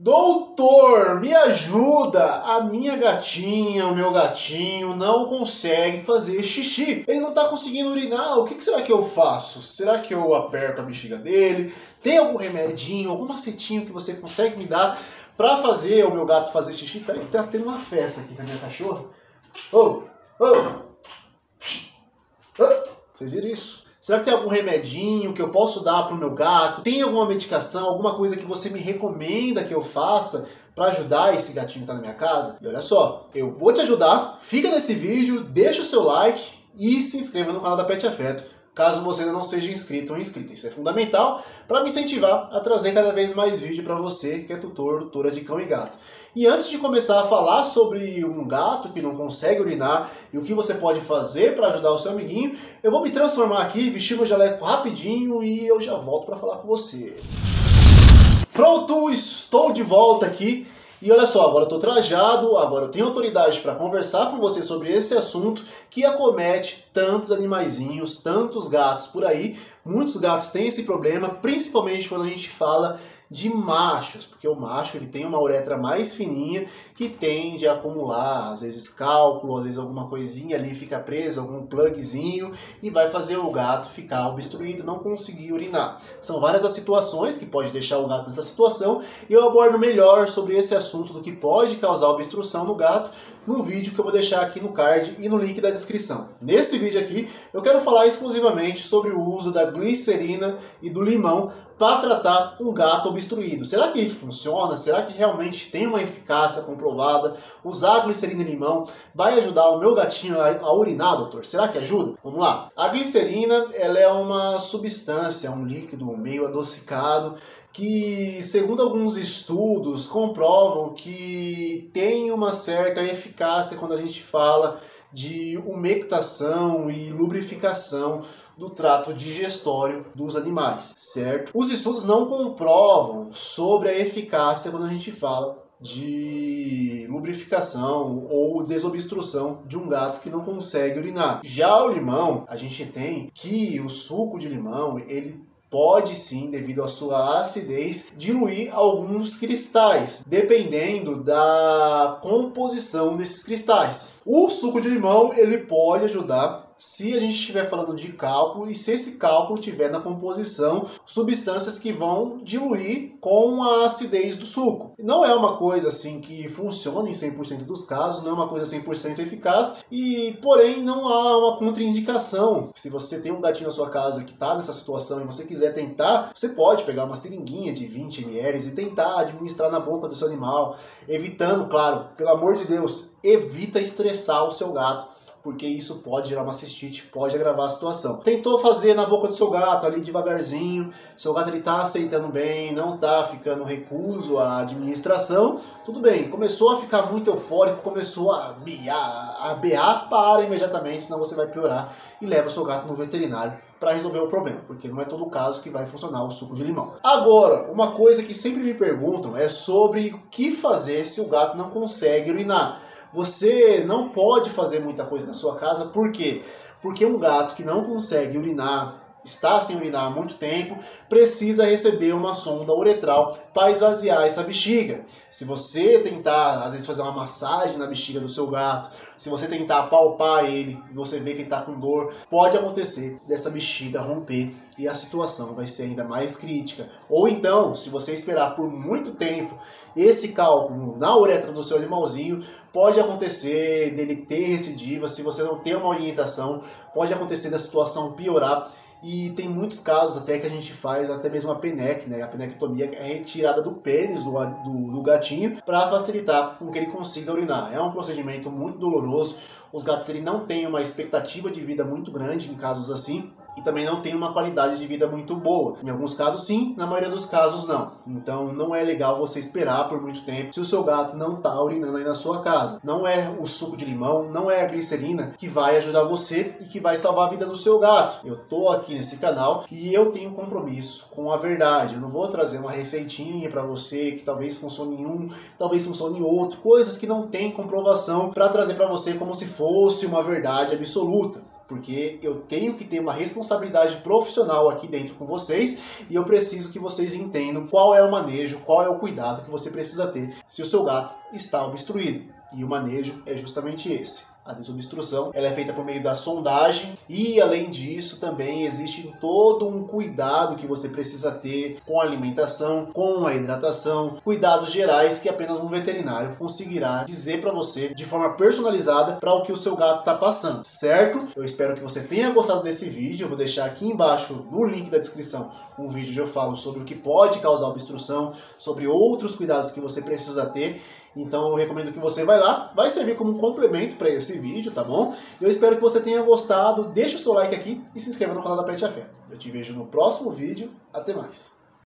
Doutor, me ajuda, a minha gatinha, o meu gatinho não consegue fazer xixi, ele não tá conseguindo urinar, o que será que eu faço? Será que eu aperto a bexiga dele? Tem algum remedinho, algum macetinho que você consegue me dar pra fazer o meu gato fazer xixi? Peraí que tá tendo uma festa aqui com a minha cachorra. Vocês viram isso? Será que tem algum remedinho que eu posso dar pro meu gato? Tem alguma medicação, alguma coisa que você me recomenda que eu faça para ajudar esse gatinho que tá na minha casa? E olha só, eu vou te ajudar, fica nesse vídeo, deixa o seu like e se inscreva no canal da Pet Afeto, caso você ainda não seja inscrito ou inscrita. Isso é fundamental para me incentivar a trazer cada vez mais vídeo para você que é tutor, tutora de cão e gato. E antes de começar a falar sobre um gato que não consegue urinar e o que você pode fazer para ajudar o seu amiguinho, eu vou me transformar aqui, vestir meu jaleco rapidinho e eu já volto para falar com você. Pronto, estou de volta aqui. E olha só, agora eu estou trajado, agora eu tenho autoridade para conversar com você sobre esse assunto que acomete tantos animaizinhos, tantos gatos por aí. Muitos gatos têm esse problema, principalmente quando a gente fala de machos, porque o macho ele tem uma uretra mais fininha que tende a acumular, às vezes cálculo, às vezes alguma coisinha ali fica presa, algum plugzinho, e vai fazer o gato ficar obstruído, não conseguir urinar. São várias as situações que pode deixar o gato nessa situação, e eu abordo melhor sobre esse assunto do que pode causar obstrução no gato num vídeo que eu vou deixar aqui no card e no link da descrição. Nesse vídeo aqui eu quero falar exclusivamente sobre o uso da glicerina e do limão para tratar um gato obstruído. Será que funciona? Será que realmente tem uma eficácia comprovada? Usar glicerina e limão vai ajudar o meu gatinho a urinar, doutor? Será que ajuda? Vamos lá. A glicerina, ela é uma substância, um líquido meio adocicado que, segundo alguns estudos, comprovam que tem uma certa eficácia quando a gente fala de umectação e lubrificação do trato digestório dos animais, certo? Os estudos não comprovam sobre a eficácia quando a gente fala de lubrificação ou desobstrução de um gato que não consegue urinar. Já o limão, a gente tem que o suco de limão, ele pode sim, devido à sua acidez, diluir alguns cristais, dependendo da composição desses cristais. O suco de limão, ele pode ajudar se a gente estiver falando de cálculo e se esse cálculo tiver na composição substâncias que vão diluir com a acidez do suco. Não é uma coisa assim que funciona em 100% dos casos, não é uma coisa 100% eficaz, e porém não há uma contraindicação. Se você tem um gatinho na sua casa que está nessa situação e você quiser tentar, você pode pegar uma seringuinha de 20 ml e tentar administrar na boca do seu animal, evitando, claro, pelo amor de Deus, evita estressar o seu gato, porque isso pode gerar uma cistite, pode agravar a situação. Tentou fazer na boca do seu gato ali devagarzinho, seu gato ele tá aceitando bem, não tá ficando recuso à administração, tudo bem. Começou a ficar muito eufórico, começou a berrar, para imediatamente, senão você vai piorar e leva o seu gato no veterinário para resolver o problema, porque não é todo caso que vai funcionar o suco de limão. Agora, uma coisa que sempre me perguntam é sobre o que fazer se o gato não consegue urinar. Você não pode fazer muita coisa na sua casa, por quê? Porque um gato que não consegue urinar, está sem urinar há muito tempo, precisa receber uma sonda uretral para esvaziar essa bexiga. Se você tentar, às vezes, fazer uma massagem na bexiga do seu gato, se você tentar palpar ele e você ver que ele está com dor, pode acontecer dessa bexiga romper e a situação vai ser ainda mais crítica. Ou então, se você esperar por muito tempo esse cálculo na uretra do seu animalzinho, pode acontecer dele ter recidiva. Se você não tem uma orientação, pode acontecer da situação piorar. E tem muitos casos até que a gente faz até mesmo a penec, né? A penectomia é retirada do pênis do gatinho para facilitar com que ele consiga urinar. É um procedimento muito doloroso. Os gatos ele não têm uma expectativa de vida muito grande em casos assim, e também não tem uma qualidade de vida muito boa. Em alguns casos sim, na maioria dos casos não. Então não é legal você esperar por muito tempo se o seu gato não está urinando aí na sua casa. Não é o suco de limão, não é a glicerina que vai ajudar você e que vai salvar a vida do seu gato. Eu tô aqui nesse canal e eu tenho compromisso com a verdade. Eu não vou trazer uma receitinha para você que talvez funcione em um, talvez funcione em outro, coisas que não tem comprovação para trazer para você como se fosse uma verdade absoluta. porque eu tenho que ter uma responsabilidade profissional aqui dentro com vocês e eu preciso que vocês entendam qual é o manejo, qual é o cuidado que você precisa ter se o seu gato está obstruído. E o manejo é justamente esse. A desobstrução ela é feita por meio da sondagem e, além disso, também existe todo um cuidado que você precisa ter com a alimentação, com a hidratação, cuidados gerais que apenas um veterinário conseguirá dizer para você de forma personalizada para o que o seu gato está passando, certo? Eu espero que você tenha gostado desse vídeo. Eu vou deixar aqui embaixo, no link da descrição, um vídeo onde eu falo sobre o que pode causar obstrução, sobre outros cuidados que você precisa ter. Então eu recomendo que você vá lá, vai servir como um complemento para esse vídeo, tá bom? Eu espero que você tenha gostado, deixa o seu like aqui e se inscreva no canal da Pet Afeto. Eu te vejo no próximo vídeo, até mais!